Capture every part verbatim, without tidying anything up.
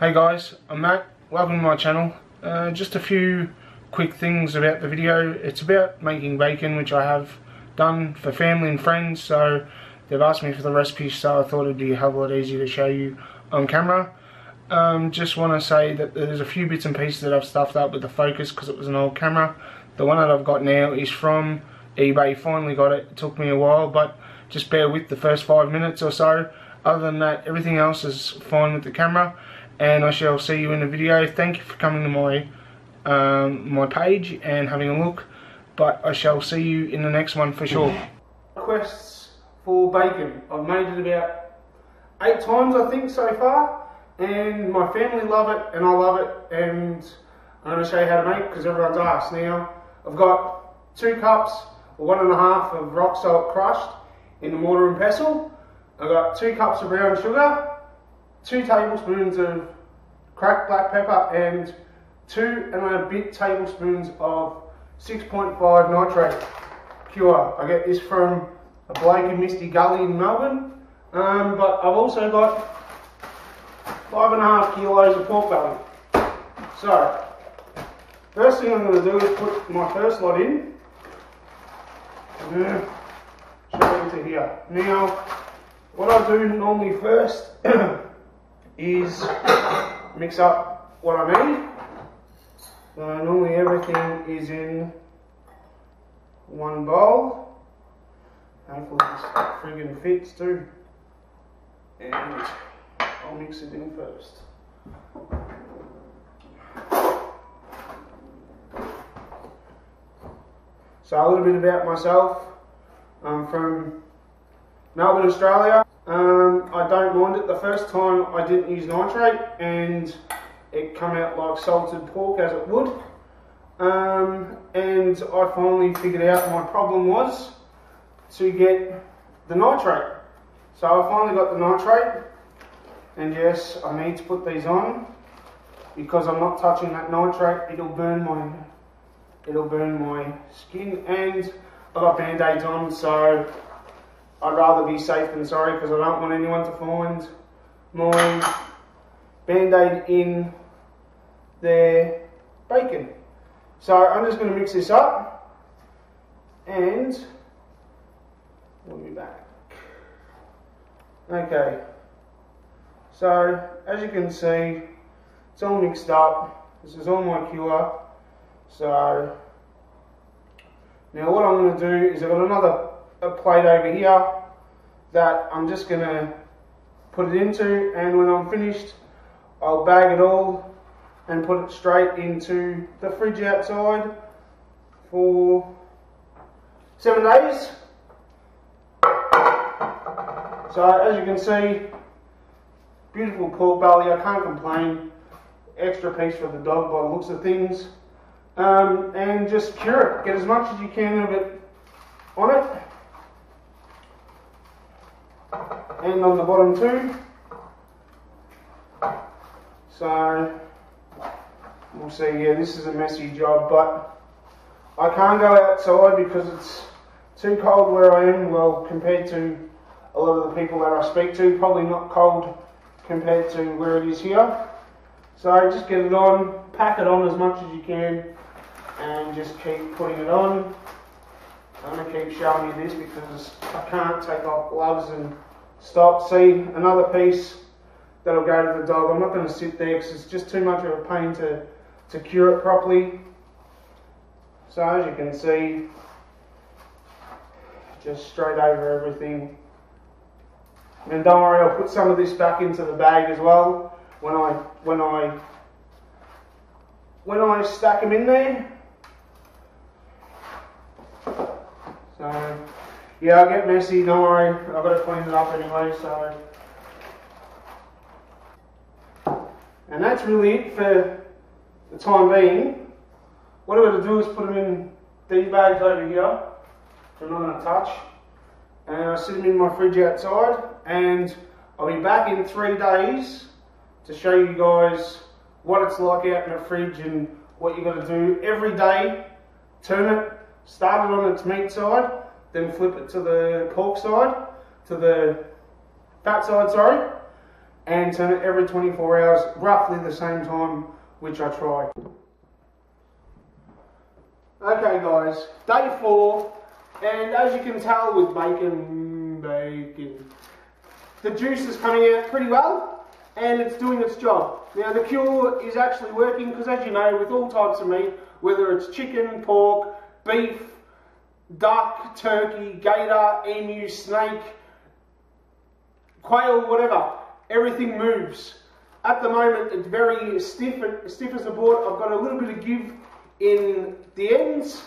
Hey guys, I'm Matt, welcome to my channel. Uh, just a few quick things about the video. It's about making bacon, which I have done for family and friends, so they've asked me for the recipe, so I thought it'd be a hell of a lot easier to show you on camera. Um, just want to say that there's a few bits and pieces that I've stuffed up with the focus because it was an old camera. The one that I've got now is from eBay, finally got it. It took me a while, but just bear with the first five minutes or so. Other than that, everything else is fine with the camera. And I shall see you in the video. Thank you for coming to my um, my page and having a look. But I shall see you in the next one for sure. Requests for bacon. I've made it about eight times I think so far. And my family love it and I love it. And I'm going to show you how to make it because everyone's asked now. I've got two cups or one and a half of rock salt crushed in the mortar and pestle. I've got two cups of brown sugar, two tablespoons of cracked black pepper and two and a bit tablespoons of six point five nitrate cure. I get this from a Blake and Misty Gully in Melbourne, um, but I've also got five and a half kilos of pork belly. So, first thing I'm going to do is put my first lot in. I'm going to show you to here. Now, what I do normally first is mix up what I need. So normally everything is in one bowl. Hopefully this friggin' fits too. And I'll mix it in first. So a little bit about myself. I'm from Melbourne, Australia. Um, I don't mind it. The first time I didn't use nitrate and it come out like salted pork as it would. Um, and I finally figured out my problem was to get the nitrate. So I finally got the nitrate, and yes, I need to put these on because I'm not touching that nitrate. It'll burn my, it'll burn my skin, and I got band-aids on, so I'd rather be safe than sorry because I don't want anyone to find my band-aid in their bacon. So I'm just going to mix this up and we'll be back. Okay, so as you can see, it's all mixed up. This is all my cure. So now what I'm going to do is I've got another a plate over here that I'm just going to put it into, and when I'm finished I'll bag it all and put it straight into the fridge outside for seven days. So as you can see, beautiful pork belly, I can't complain. Extra piece for the dog by the looks of things. Um, and just cure it, get as much as you can of it on it. And on the bottom too. So we'll see. Yeah, this is a messy job, but I can't go outside because it's too cold where I am. Well, compared to a lot of the people that I speak to, probably not cold compared to where it is here. So just get it on, pack it on as much as you can, and just keep putting it on. I'm going to keep showing you this because I can't take off gloves and stop. See, another piece that'll go to the dog. I'm not going to sit there because it's just too much of a pain to, to cure it properly. So as you can see, just straight over everything. And don't worry, I'll put some of this back into the bag as well when I when I when I stack them in there. So yeah, I'll get messy, don't worry, I've got to clean it up anyway, so. And that's really it for the time being. What I'm going to do is put them in these bags over here, which I'm not going to touch. And I'll sit them in my fridge outside, and I'll be back in three days to show you guys what it's like out in the fridge and what you've got to do every day. Turn it, start it on its meat side, then flip it to the pork side, to the fat side, sorry, and turn it every twenty-four hours, roughly the same time, which I try. Okay guys, day four, and as you can tell with bacon, bacon, the juice is coming out pretty well, and it's doing its job. Now the cure is actually working, because as you know, with all types of meat, whether it's chicken, pork, beef, duck, turkey, gator, emu, snake, quail, whatever, everything moves. At the moment it's very stiff, stiff as a board. I've got a little bit of give in the ends,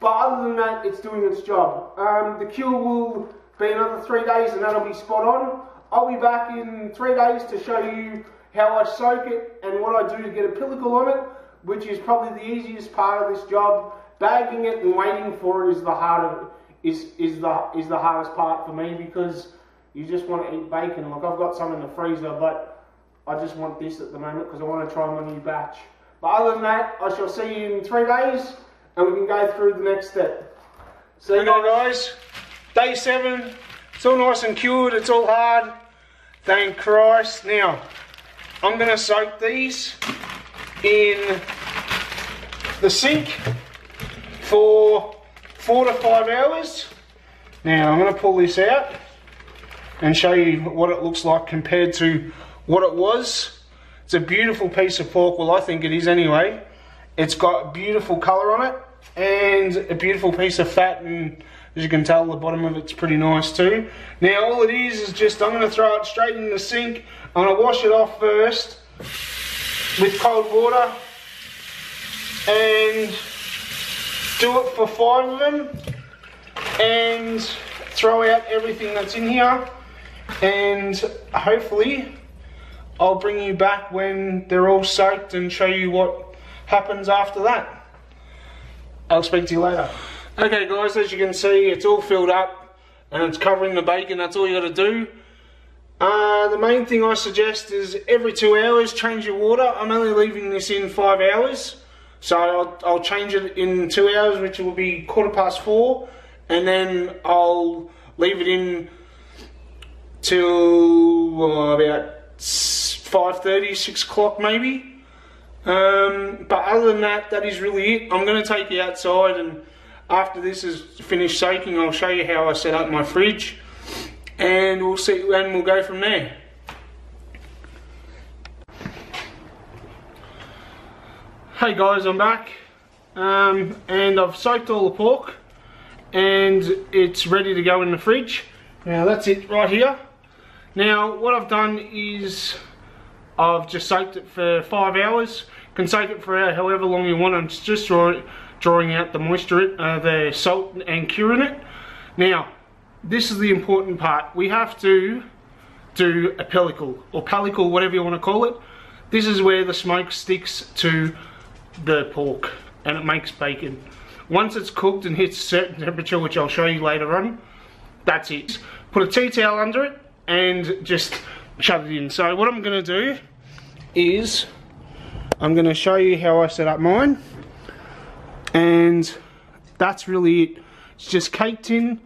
but other than that it's doing its job. Um, the cure will be another three days and that'll be spot on. I'll be back in three days to show you how I soak it and what I do to get a pellicle on it, which is probably the easiest part of this job. Bagging it and waiting for it is the hard is is the is the hardest part for me, because you just want to eat bacon. Like, I've got some in the freezer, but I just want this at the moment because I want to try my new batch. But other than that, I shall see you in three days and we can go through the next step. See you guys. Day seven. It's all nice and cured. It's all hard. Thank Christ. Now, I'm going to soak these in the sink for four to five hours. Now, I'm going to pull this out and show you what it looks like compared to what it was. It's a beautiful piece of pork, well I think it is anyway. It's got beautiful colour on it and a beautiful piece of fat, and as you can tell the bottom of it's pretty nice too. Now all it is is just, I'm going to throw it straight in the sink. I'm going to wash it off first with cold water and do it for five of them and throw out everything that's in here. And hopefully I'll bring you back when they're all soaked and show you what happens after that. I'll speak to you later. Okay guys, as you can see it's all filled up and it's covering the bacon. That's all you got to do. Uh, the main thing I suggest is every two hours change your water. I'm only leaving this in five hours. So I'll, I'll change it in two hours, which will be quarter past four. And then I'll leave it in till uh, about five thirty, six o'clock maybe. Um, but other than that, that is really it. I'm going to take you outside, and after this is finished soaking, I'll show you how I set up my fridge, and we'll see, and we'll go from there. Hey guys, I'm back, um, and I've soaked all the pork, and it's ready to go in the fridge. Now that's it right here. Now what I've done is I've just soaked it for five hours. You can soak it for however long you want. I'm just drawing out the moisture, uh, the salt and curing it. Now this is the important part. We have to do a pellicle, or pellicle, whatever you want to call it. This is where the smoke sticks to the pork and it makes bacon. Once it's cooked and hits a certain temperature, which I'll show you later on, that's it. Put a tea towel under it and just shove it in. So what I'm going to do is I'm going to show you how I set up mine. And that's really it. It's just caked in.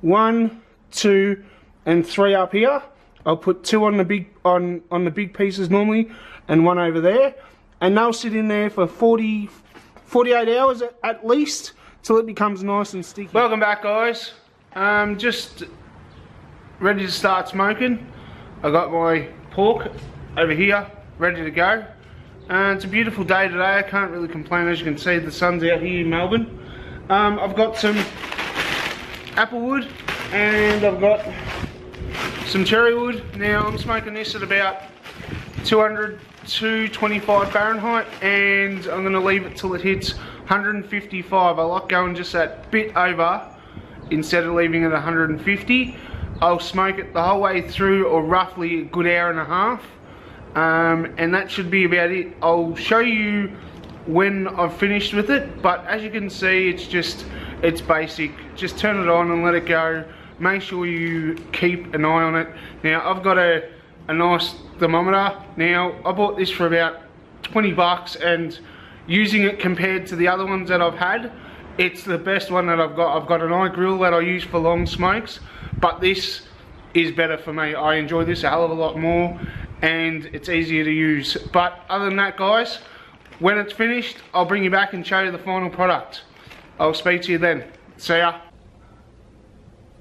One, two, and three up here. I'll put two on the big on, on the big pieces normally, and one over there. And they'll sit in there for forty-eight hours at least, till it becomes nice and sticky. Welcome back guys. Um, just ready to start smoking. I got my pork over here ready to go. Uh, it's a beautiful day today. I can't really complain. As you can see, the sun's out here in Melbourne. Um, I've got some applewood and I've got some cherry wood. Now I'm smoking this at about two hundred, two twenty-five Fahrenheit, and I'm going to leave it till it hits one fifty-five. I like going just that bit over instead of leaving it at one fifty. I'll smoke it the whole way through, or roughly a good hour and a half, um, and that should be about it. I'll show you when I've finished with it, but as you can see it's just it's basic. Just turn it on and let it go. Make sure you keep an eye on it. Now I've got a a nice thermometer. Now I bought this for about twenty bucks, and using it compared to the other ones that I've had, it's the best one that I've got. I've got an eye grill that I use for long smokes, but this is better for me. I enjoy this a hell of a lot more and it's easier to use. But other than that, guys, when it's finished, I'll bring you back and show you the final product. I'll speak to you then. See ya.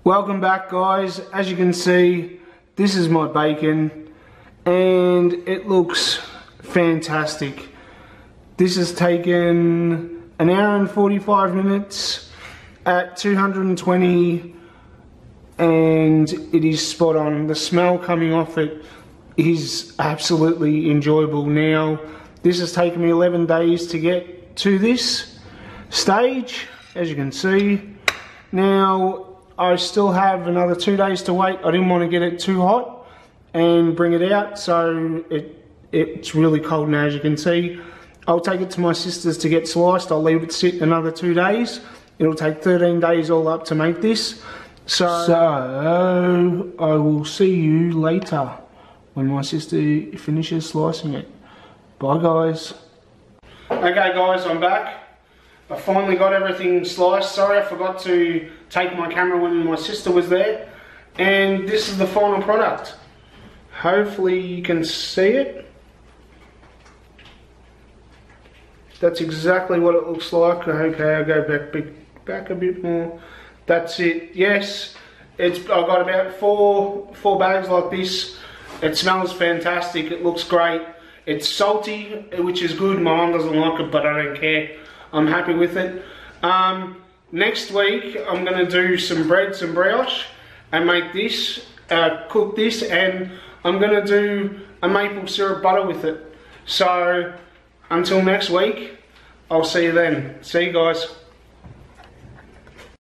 Welcome back, guys. As you can see, this is my bacon and it looks fantastic. This has taken an hour and forty-five minutes at two hundred and twenty, and it is spot on. The smell coming off it is absolutely enjoyable now. This has taken me eleven days to get to this stage, as you can see. Now, I still have another two days to wait. I didn't want to get it too hot and bring it out, so it it's really cold now, as you can see. I'll take it to my sister's to get sliced. I'll leave it sit another two days. It'll take thirteen days all up to make this. So, so I will see you later when my sister finishes slicing it. Bye, guys. Okay, guys, I'm back. I finally got everything sliced. Sorry, I forgot to take my camera when my sister was there. And this is the final product. Hopefully you can see it. That's exactly what it looks like. Okay, I'll go back, back a bit more. That's it. Yes, it's. I've got about four, four bags like this. It smells fantastic. It looks great. It's salty, which is good. My mum doesn't like it, but I don't care. I'm happy with it. Um, next week, I'm going to do some bread, some brioche, and make this, uh, cook this, and I'm going to do a maple syrup butter with it. So, until next week, I'll see you then. See you guys.